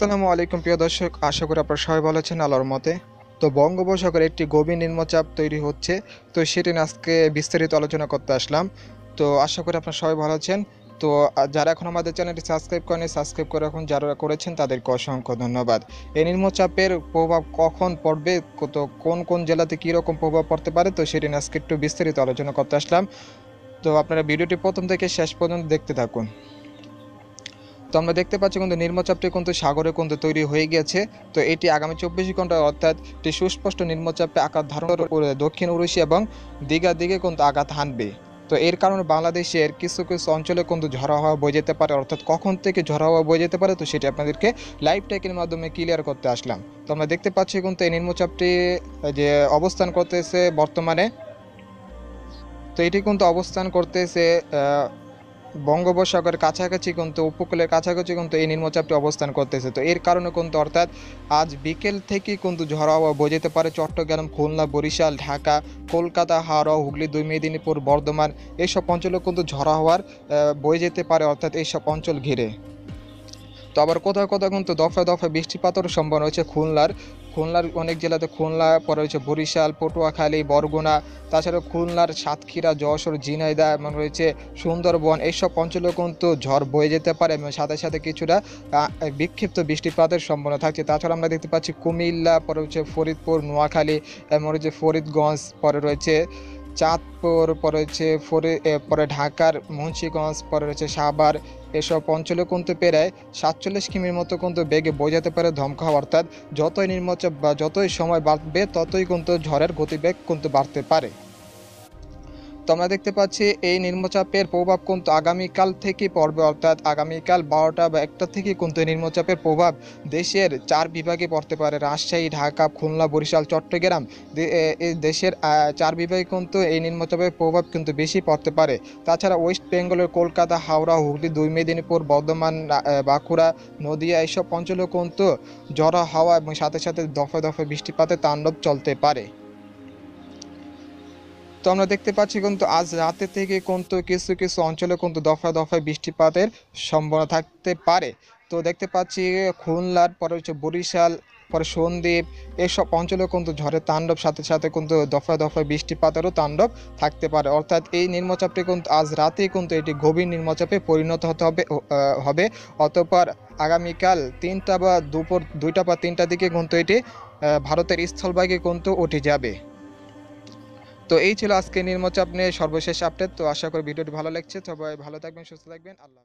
আসসালামু আলাইকুম প্রিয় দর্শক, আশা করি আপনারা সবাই ভালো আছেন। আলোর মতে তো বঙ্গোপসাগরে একটি গভীর নিম্নচাপ তৈরি হচ্ছে, তো সেটি নিয়ে আজকে বিস্তারিত আলোচনা করতে আসলাম। তো আশা করি আপনারা সবাই ভালো আছেন। তো যারা এখন আমাদের চ্যানেলটি সাবস্ক্রাইব করেনি, সাবস্ক্রাইব করে রাখুন। যারা করেছেন তাদেরকে অসংখ্য ধন্যবাদ। এই নিম্নচাপের প্রভাব কখন পড়বে, তো কোন কোন জেলাতে কীরকম প্রভাব পড়তে পারে, তো সেটি নিয়ে আজকে একটু বিস্তারিত আলোচনা করতে আসলাম। তো আপনারা ভিডিওটি প্রথম থেকে শেষ পর্যন্ত দেখতে থাকুন। তো আমরা দেখতে পাচ্ছি কিন্তু নিম্নচাপটি কিন্তু সাগরে কিন্তু তৈরি হয়ে গেছে। তো এটি আগামী 24 ঘন্টায় অর্থাৎ একটি সুস্পষ্ট নিম্নচাপে আকার ধারণ করে দক্ষিণ উড়িষ্যা এবং দীঘার দিকে কিন্তু আঘাত হানবে। তো এর কারণে বাংলাদেশের কিছু কিছু অঞ্চলে কিন্তু ঝড়ো হাওয়া বয়ে যেতে পারে, অর্থাৎ কখন থেকে ঝড়ো হাওয়া বয়ে যেতে পারে, তো সেটি আপনাদেরকে লাইভ ট্যাকের মাধ্যমে ক্লিয়ার করতে আসলাম। তো আমরা দেখতে পাচ্ছি কিন্তু এই নিম্নচাপটি যে অবস্থান করতেছে বর্তমানে, তো এটি কিন্তু অবস্থান করতেছে বঙ্গোপসাগরের কাছাকাছি কিন্তু উপকূলের কাছাকাছি কিন্তু এই নিম্নচাপটি অবস্থান করতেছে। তো এর কারণে কিন্তু অর্থাৎ আজ বিকেল থেকেই কিন্তু ঝড়ো হাওয়া বয়ে যেতে পারে চট্টগ্রাম, খুলনা, বরিশাল, ঢাকা, কলকাতা, হাওড়া, হুগলি, দুই মেদিনীপুর, বর্ধমান এইসব অঞ্চলে কিন্তু ঝড়ো হাওয়ার বয়ে যেতে পারে, অর্থাৎ এইসব অঞ্চল ঘিরে। তো আবার কোথাও কোথাও কিন্তু দফায় দফায় বৃষ্টিপাতের সম্ভাবনা রয়েছে। খুলনার অনেক জেলাতে, খুলনা পরে রয়েছে বরিশাল, পটুয়াখালী, বরগুনা, তাছাড়া খুলনার সাতক্ষীরা, যশোর, ঝিনাইদহ এবং রয়েছে সুন্দরবন এইসব অঞ্চলেও কিন্তু ঝড় বয়ে যেতে পারে এবং সাথে সাথে কিছুটা বিক্ষিপ্ত বৃষ্টিপাতের সম্ভাবনা থাকছে। তাছাড়া আমরা দেখতে পাচ্ছি কুমিল্লা, পরে রয়েছে ফরিদপুর, নোয়াখালী এবং রয়েছে ফরিদগঞ্জ, পরে রয়েছে চাঁদপুর, পরে রয়েছে পরে ঢাকার মুন্সিগঞ্জ, পরে রয়েছে সাভার এসব অঞ্চলে কিন্তু প্রায় 47 কিমির মতো কিন্তু বেগে বয়ে যেতে পারে ধমকা হাওয়া। অর্থাৎ যতই নিম্নচাপ বা যতই সময় বাড়বে ততই কিন্তু ঝড়ের গতিবেগ কিন্তু বাড়তে পারে। তো আমরা দেখতে পাচ্ছি এই নিম্নচাপের প্রভাব কিন্তু আগামীকাল থেকে পড়বে, অর্থাৎ আগামীকাল 12টা বা 1টা থেকে কিন্তু নিম্নচাপের প্রভাব দেশের 4 বিভাগে পড়তে পারে। রাজশাহী, ঢাকা, খুলনা, বরিশাল, চট্টগ্রাম এই দেশের 4 বিভাগে কিন্তু এই নিম্নচাপের প্রভাব কিন্তু বেশি পড়তে পারে। তাছাড়া ওয়েস্ট বেঙ্গলের কলকাতা, হাওড়া, হুগলি, দুই মেদিনীপুর, বর্ধমান, বাঁকুড়া, নদিয়া এইসব অঞ্চলেও কিন্তু ঝড়ো হাওয়া এবং সাথে সাথে দফায় দফায় বৃষ্টিপাতে তাণ্ডব চলতে পারে। তো আমরা দেখতে পাচ্ছি কিন্তু আজ রাতে থেকে কিন্তু কিছু কিছু অঞ্চলে কিন্তু দফায় দফায় বৃষ্টিপাতের সম্ভাবনা থাকতে পারে। তো দেখতে পাচ্ছি খুলনার পরে হচ্ছে বরিশাল, পরে সন্দ্বীপ এইসব অঞ্চলে কিন্তু ঝড়ের তাণ্ডব সাথে সাথে কিন্তু দফায় দফায় বৃষ্টিপাতেরও তাণ্ডব থাকতে পারে। অর্থাৎ এই নিম্নচাপটি কিন্তু আজ রাতেই কিন্তু এটি গভীর নিম্নচাপে পরিণত হতে হবে অতঃপর আগামীকাল 2টা বা 3টার দিকে কিন্তু এটি ভারতের স্থলভাগে কিন্তু উঠে যাবে। তো এই ছিল আজকে নিম্নচাপ নিয়ে সর্বশেষ আপডেট। তো আশা করি ভিডিওটি ভালো লাগছে। সবাই ভালো থাকবেন, সুস্থ থাকবেন। আল্লাহ।